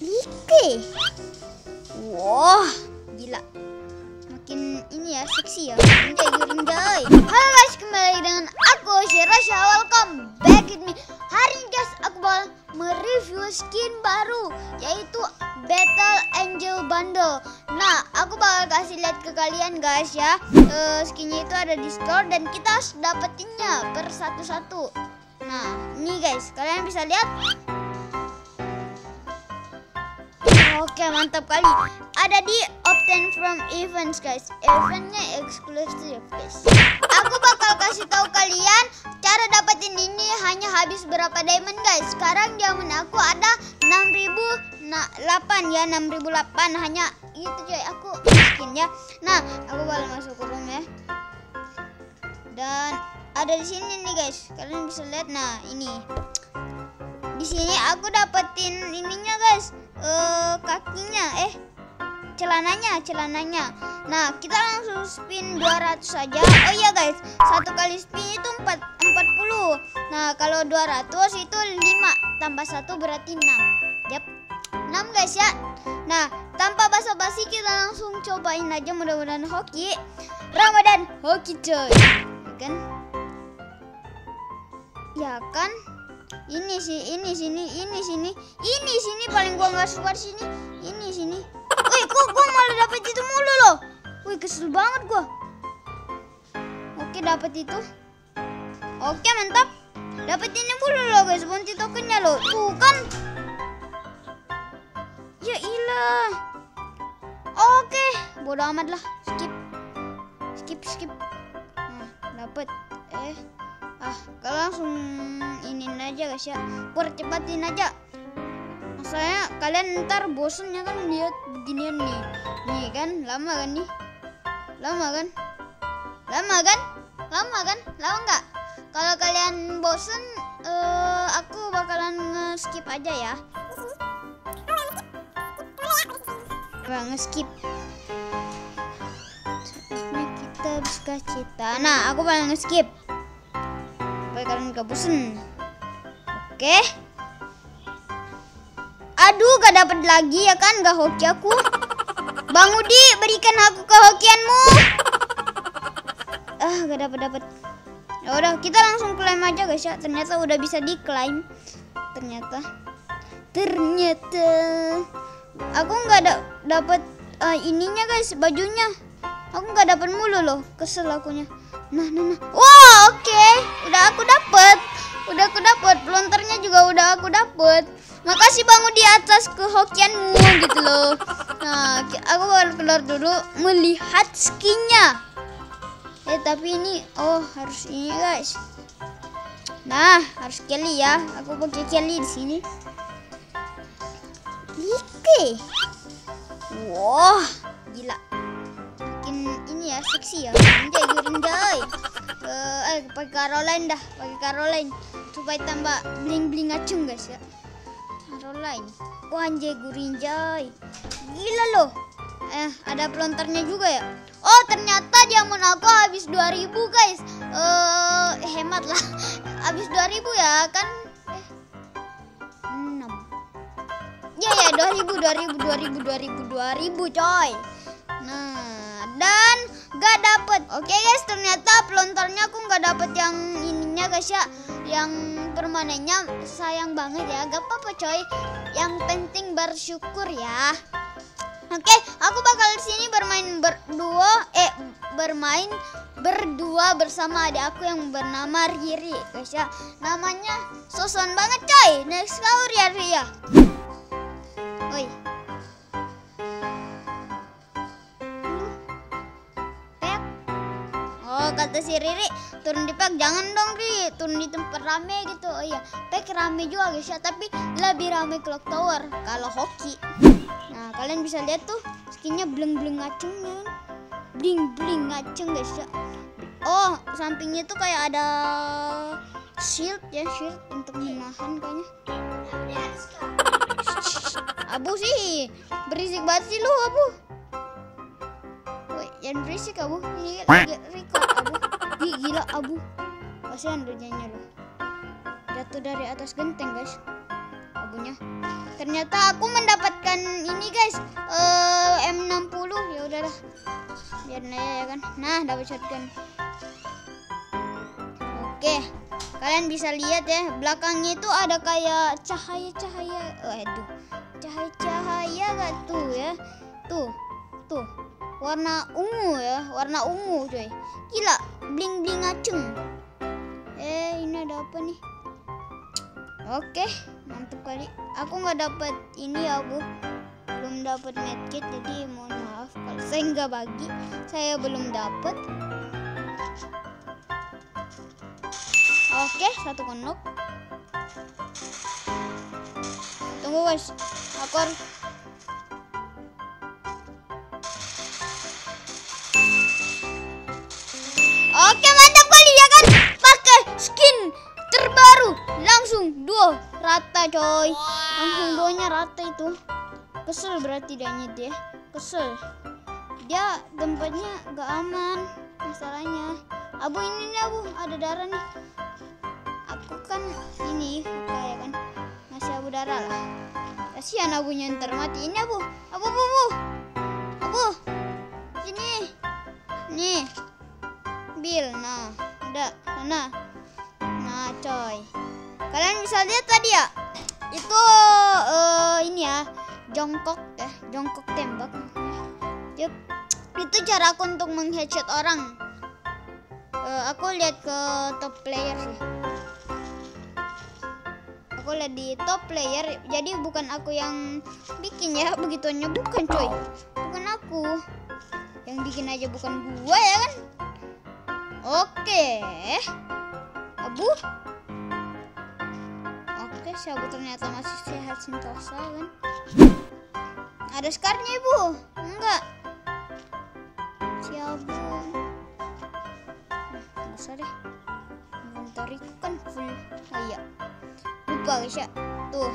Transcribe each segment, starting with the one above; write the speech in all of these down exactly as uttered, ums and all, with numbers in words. Like. Wah, gila. Makin ini ya, seksi ya. Enjoy, enjoy. Halo guys, kembali dengan aku Syera Shalawam. Welcome back with me. Hari ini guys, aku bakal mereview skin baru, yaitu Battle Angel Bundle. Nah, aku bakal kasih lihat ke kalian guys ya. E, skinnya itu ada di store dan kita harus dapetinnya per satu-satu. Nah, ini guys, kalian bisa lihat. Oke, mantap kali. Ada di Optane from Events guys. Eventnya eksklusif guys. Aku bakal kasih tahu kalian cara dapetin ini hanya habis berapa diamond guys. Sekarang diamond aku ada enam ribu delapan ya, enam ribu delapan hanya itu coy. Aku miskin ya. Nah, aku bakal masuk ke room ya. Dan ada di sini nih guys. Kalian bisa lihat, nah ini. Di sini aku dapetin ininya guys. Uh, kakinya eh celananya celananya nah kita langsung spin dua ratus saja. Oh iya guys, satu kali spin itu empat puluh. Nah kalau dua ratus itu lima tambah satu berarti enam. Yap, enam guys ya. Nah, tanpa basa-basi kita langsung cobain aja, mudah-mudahan hoki. Ramadan hoki coy, ya kan ya kan ini sih, ini sini, ini sini, ini sini paling gua nggak suka sini, ini sini. Wih, kok gua malah dapet itu mulu loh. Wih, kesel banget gua. Oke, dapet itu. Oke, mantap. Dapet ini mulu loh guys, bounty tokennya loh. Tuh kan. Ya ilah. Oke, bodo amat lah. Skip, skip, skip. Nah, dapet. Eh. Ah, kalau langsung ini aja guys ya, percepatin aja. Masalahnya kalian ntar bosen ya kan lihat beginian nih, nih kan lama kan nih, lama kan, lama kan, lama kan, lama nggak? Kalau kalian bosen, uh, aku bakalan nge-skip aja ya. Nah, nge-skip. Selanjutnya kita buka cita. Nah, aku bakal nge-skip. Kalian gak bosen. Oke. Aduh, gak dapat lagi ya kan, gak hoki aku. Bang Udi, berikan aku kehokianmu. Ah, gak dapat dapat. Ya udah, kita langsung klaim aja guys ya. Ternyata udah bisa diklaim. Ternyata. Ternyata. Aku nggak da dapat uh, ininya guys, bajunya. Aku nggak dapat mulu loh, kesel akunya. Nah, nah, nah. Wow, oke. Okay. Udah aku dapat. Udah aku dapat. Pelontarnya juga udah aku dapat. Makasih bangun di atas kehokianmu gitu loh. Nah, aku baru keluar dulu melihat skinnya. Eh, tapi ini oh, harus ini, guys. Nah, harus Kelly ya. Aku pakai Kelly di sini. Oke. Wah, wow, gila. Ini ya, seksi ya. Enjoy, enjoy. Uh, eh, pakai Caroline dah, pakai Caroline. Supaya tambah bling-bling acung guys ya. Caroline. Wah, anjay, gurinjay. Gila loh. Eh, ada pelontarnya juga ya. Oh, ternyata diamond aku habis dua ribu guys. Uh, hemat lah. Habis dua ribu ya, kan eh enam. Ya ya, dua ribu, dua ribu, dua ribu, dua ribu, dua ribu coy. Nah, dan gak dapet. Oke okay guys, ternyata pelontarnya aku gak dapet yang ininya guys ya, yang permanennya. Sayang banget ya, gak apa-apa coy. Yang penting bersyukur ya. Oke, okay, aku bakal sini bermain berdua, eh bermain berdua bersama adik aku yang bernama Riri guys ya. Namanya soson banget coy. Next kau Riri ya. Oi. Kata si Riri, turun di pack jangan dong Ri, turun di tempat rame gitu. Oh iya, pack rame juga guys ya, tapi lebih rame clock tower kalau hoki. Nah, kalian bisa lihat tuh skinnya bleng-bleng ngaceng ya, bling-bling ngaceng guys ya. Oh, sampingnya tuh kayak ada shield ya, shield untuk menahan kayaknya. Abu sih, berisik banget sih lu Abu. Jangan berisik Abu, ini record Abu. Ih, gila Abu, kasihan dojanya loh. Jatuh dari atas genteng guys Abunya. Ternyata aku mendapat Biarin aja ya kan. Nah, dapat shotgun. Oke, kalian bisa lihat ya, belakangnya itu ada kayak cahaya-cahaya. Waduh, cahaya-cahaya gak tuh ya. Tuh, tuh. Warna ungu ya, warna ungu coy. Gila, bling-bling aceng. Eh, ini ada apa nih? Oke, mantap kali. Aku nggak dapat ini ya, Bu. Belum dapat medkit, jadi mohon maaf kalau saya nggak bagi. Saya belum dapat. Oke, satu konok. Tunggu, guys. Aku harus oke, mantap kali ya kan, pakai skin terbaru langsung duo rata coy. Wow. Langsung duonya rata itu. Kesel berarti dianya dia. Kesel. Dia tempatnya gak aman masalahnya. Abu ini nih Abu, ada darah nih. Aku kan ini kayak kan masih Abu darah lah. Kasihan Abunya ntar mati. Ini Abu. Abu Abu Abu. Abu. Sini. Nih. Bil, nah, udah, nah, nah, coy, kalian bisa lihat tadi ya, itu uh, ini ya, jongkok ya, jongkok tembak, yep. Itu cara aku untuk meng-headshot orang. Uh, aku lihat ke top player sih, aku lihat di top player, jadi bukan aku yang bikin ya, begituannya bukan coy, bukan aku, yang bikin aja bukan gua ya kan. Oke, Abu. Oke, si Abu ternyata masih sehat sentosa kan. Ada skarnya Ibu? Enggak. Si Abu. Nah, usah deh. Inventoriku kan full. Oh iya. Lupa guys ya. Tuh,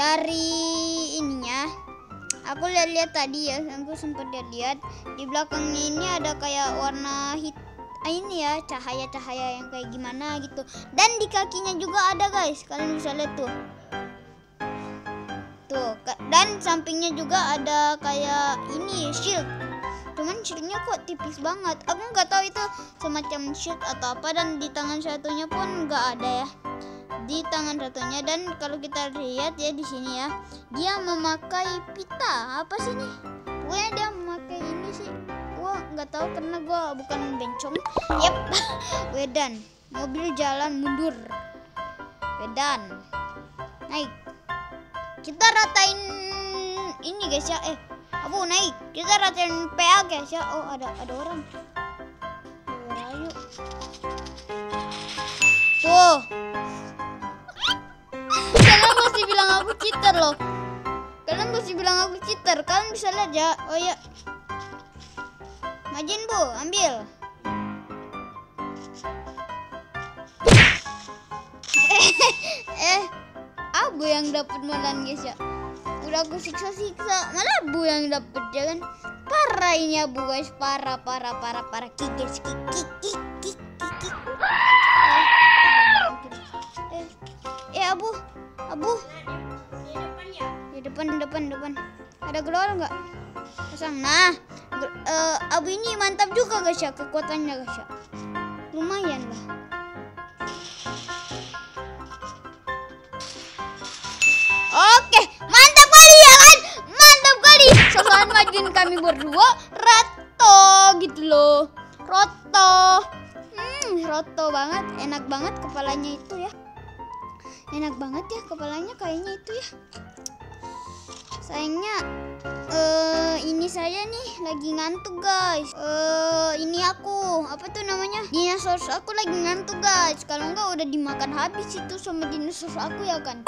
dari ininya aku lihat-lihat tadi ya, aku sempat lihat di belakangnya ini ada kayak warna hitam. Ini ya cahaya-cahaya yang kayak gimana gitu, dan di kakinya juga ada guys, kalian bisa lihat tuh tuh, dan sampingnya juga ada kayak ini shield, cuman shieldnya kok tipis banget, aku nggak tahu itu semacam shield atau apa, dan di tangan satunya pun nggak ada ya, di tangan satunya. Dan kalau kita lihat ya di sini ya, dia memakai pita apa sih nih, pokoknya dia memakai ini sih. Nggak tahu karena gue bukan bencong. Yep, Wedan. Mobil jalan mundur. Wedan. Naik. Kita ratain ini guys ya. Eh, Abu naik. Kita ratain P A guys ya. Oh ada ada orang. Ayo. Tuh. Kalian masih bilang aku cheater loh. Kalian masih bilang aku cheater. Kalian bisa lihat ya. Oh ya. Majuin Bu, ambil. eh, Abu yang dapat malan guys ya. Udah aku siksa-siksa, malah Abu yang dapat ya kan. Parah ini Abu guys, parah parah parah parah kik guys, kik kik kik kik kik. Eh, eh Abu, Abu. Di depan ya. Di depan depan depan. Ada gelora enggak? Pasang. Nah. Uh, Abu ini mantap juga guys ya, kekuatannya guys ya, lumayan lah. Oke, mantap kali ya kan, mantap kali. Sosokan majuin kami berdua, Roto gitu loh, Roto, hmm, Roto banget, enak banget kepalanya itu ya, enak banget ya kepalanya kayaknya itu ya. Sayangnya uh, ini saya nih lagi ngantuk guys. Uh, ini aku apa tuh namanya, dinosaurus aku lagi ngantuk guys. Kalau enggak udah dimakan habis itu sama dinosaurus aku ya kan.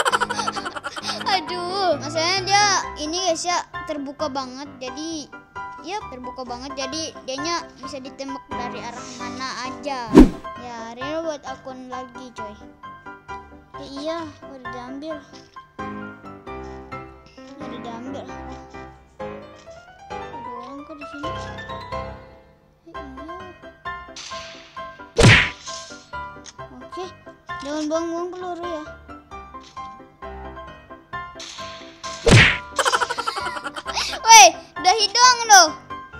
Aduh, masalahnya dia ini guys ya terbuka banget. Jadi ya terbuka banget. Jadi dianya bisa ditembak dari arah mana aja. Ya real buat akun lagi coy. Ya, iya udah diambil. Diambil. Ada orang kok di sini? Oke, jangan buang-buang peluru ya. Woi, udah hidung loh.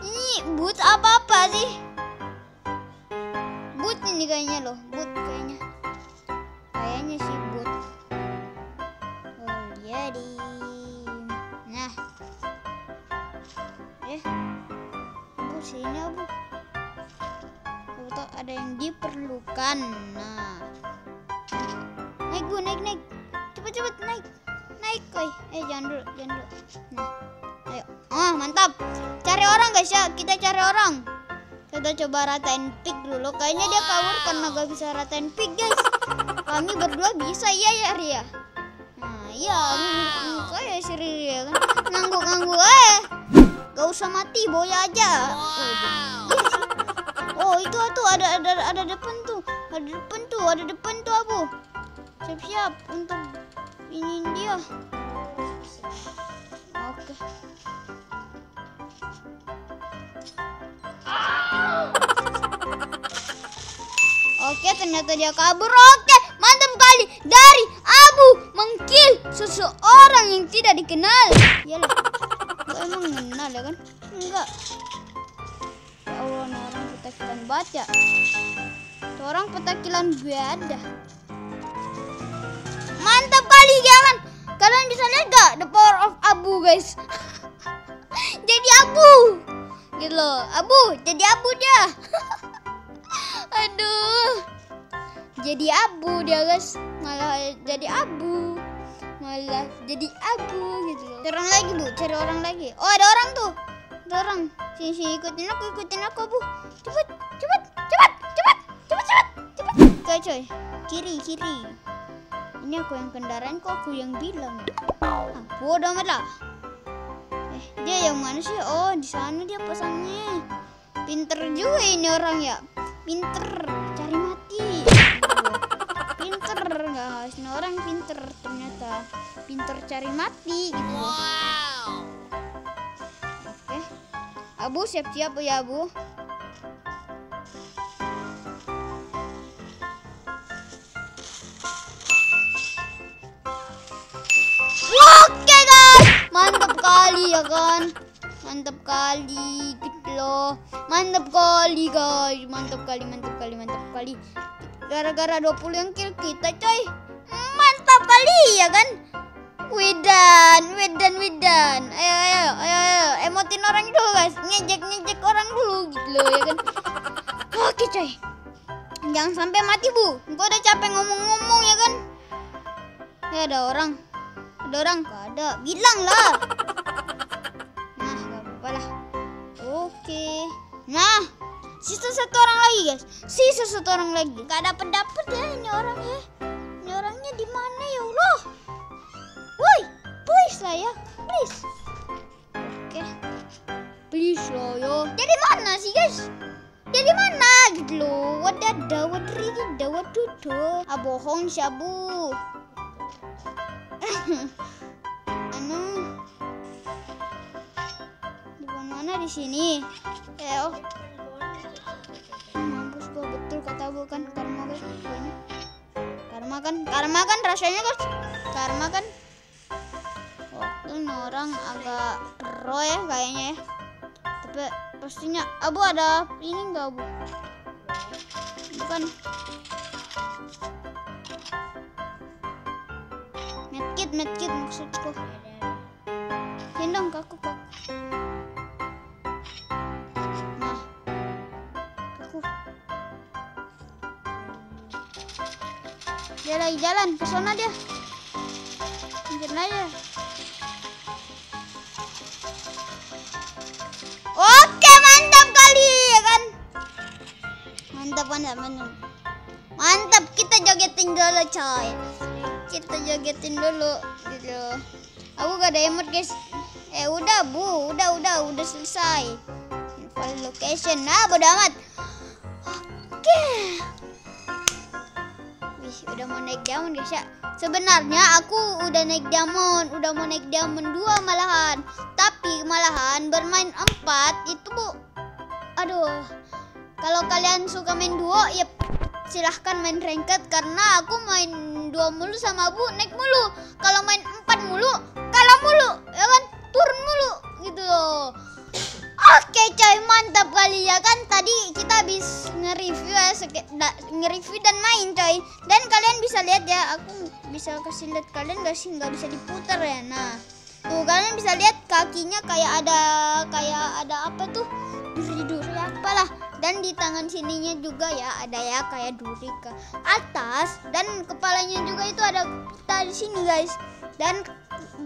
Ini but apa apa sih? Eh, aku sini abu. Atau ada yang diperlukan. Nah, naik bu, naik naik, cepet cepet naik, naik koi. Eh jangan dulu, jangan dulu. Nah, ayo. Oh mantap. Cari orang guys ya, kita cari orang. Kita coba ratain pick dulu. Kayaknya dia kabur karena gak bisa ratain pick guys. Kami berdua bisa ya ya Ria. Nah iya, kau ya si Ria kan ngangguk ngangguk eh. Gak usah mati, boy aja. Oh itu tuh ada ada ada depan tuh, ada depan tuh, ada depan tuh abu. Siap-siap untuk ini dia. Oke. Oke ternyata dia kabur. Oke mantap kali dari abu mengkill seseorang yang tidak dikenal. Iyalah, gak emang kenal ya kan? Enggak. Petakilan baca, itu orang petakilan beda. Mantap kali jangan, kalian bisa lihat gak the power of abu guys. Jadi abu, gitu loh, abu, jadi abu dia. Aduh, jadi abu dia guys, malah jadi abu, malah jadi abu gitu. Cari orang lagi bu, cari orang lagi. Oh ada orang tuh. Dorong, sini sini ikutin aku, ikutin aku bu, cepet, cepet, cepet, cepet, cepet, cepet, cepet. Oke coy, kiri kiri. Ini aku yang kendaraan kok, aku yang bilang. Ah, bodoh amat lah. Eh, dia yang mana sih? Oh, di sana dia pasangnya. Pinter juga ini orang ya, pinter cari mati. Pinter nggak harus orang pinter ternyata, pinter cari mati gitu. Wow. Abu siap-siap ya abu. Oke guys, mantap kali ya kan, mantap kali gitu loh, mantap kali guys, mantap kali, mantap kali, mantap kali. Gara-gara dua puluh yang kill kita coy, mantap kali ya kan. Wedan, wedan, wedan. Ayo, ayo, ayo, ayo. Emotin orang dulu guys. Ngejek, ngejek orang dulu gitu loh ya kan. Oke coy, jangan sampai mati bu. Gue udah capek ngomong-ngomong ya kan. Eh ada orang, ada orang. Gak ada, bilang lah. Nah gak apa-apa lah. Oke. Nah, sisa satu orang lagi guys. Sisa satu orang lagi. Gak dapet-dapet ya ini orang ya. Ini orangnya di mana ya Allah. Woi, please lah ya, please. Oke, please lah ya. Jadi mana sih guys? Jadi mana gitu loh? Wadada, wadri, wadudu. Ah bohong sih abu. Anu, di mana di sini? Eh oh, mampus gua betul kata abu kan karma guys, karma kan, karma kan rasanya guys, karma kan. Ini orang agak pro ya kayaknya ya. Tapi pastinya abu ada ini enggak abu? Bukan. Medkit, medkit maksudku. Gendong kaku kak. Nah, kaku. Dia lagi jalan, pesona dia. Mungkin aja. Oke mantap kali ya kan, mantap mantap mantap mantap. Kita jogetin dulu coy, kita jogetin dulu gitu. Aku gak ada emot guys. Eh udah bu, udah udah udah selesai file location. Nah bodo amat. Oke wih, udah mau naik diamond guys ya. Sebenarnya aku udah naik diamond, udah mau naik diamond dua malahan. Tapi malahan bermain empat itu bu, aduh. Kalau kalian suka main duo, ya silahkan main ranked. Karena aku main dua mulu sama bu, naik mulu. Kalau main empat mulu, kalah mulu, ya kan? Turun mulu, gitu loh. Oke coy, mantap kali ya kan. Tadi kita habis nge-review ya, nge-review dan main coy. Dan kalian bisa lihat ya, aku bisa kasih lihat kalian gak sih, nggak bisa diputar ya. Nah Tuh kalian bisa lihat kakinya kayak ada kayak ada apa tuh, duri-duri apalah. Dan di tangan sininya juga ya ada ya kayak duri ke atas, dan kepalanya juga itu ada pita di sini guys. Dan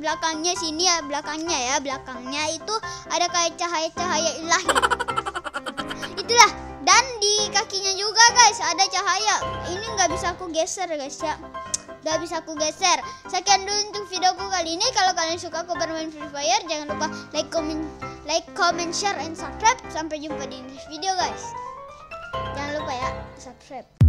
belakangnya sini ya, belakangnya ya, belakangnya itu ada kayak cahaya-cahaya ilahi. Itulah. Dan di kakinya juga guys ada cahaya. Ini nggak bisa aku geser guys ya. Gak bisa aku geser. Sekian dulu untuk videoku kali ini. Kalau kalian suka aku bermain Free Fire, jangan lupa like, comment, like, comment, share, and subscribe. Sampai jumpa di next video guys. Jangan lupa ya subscribe.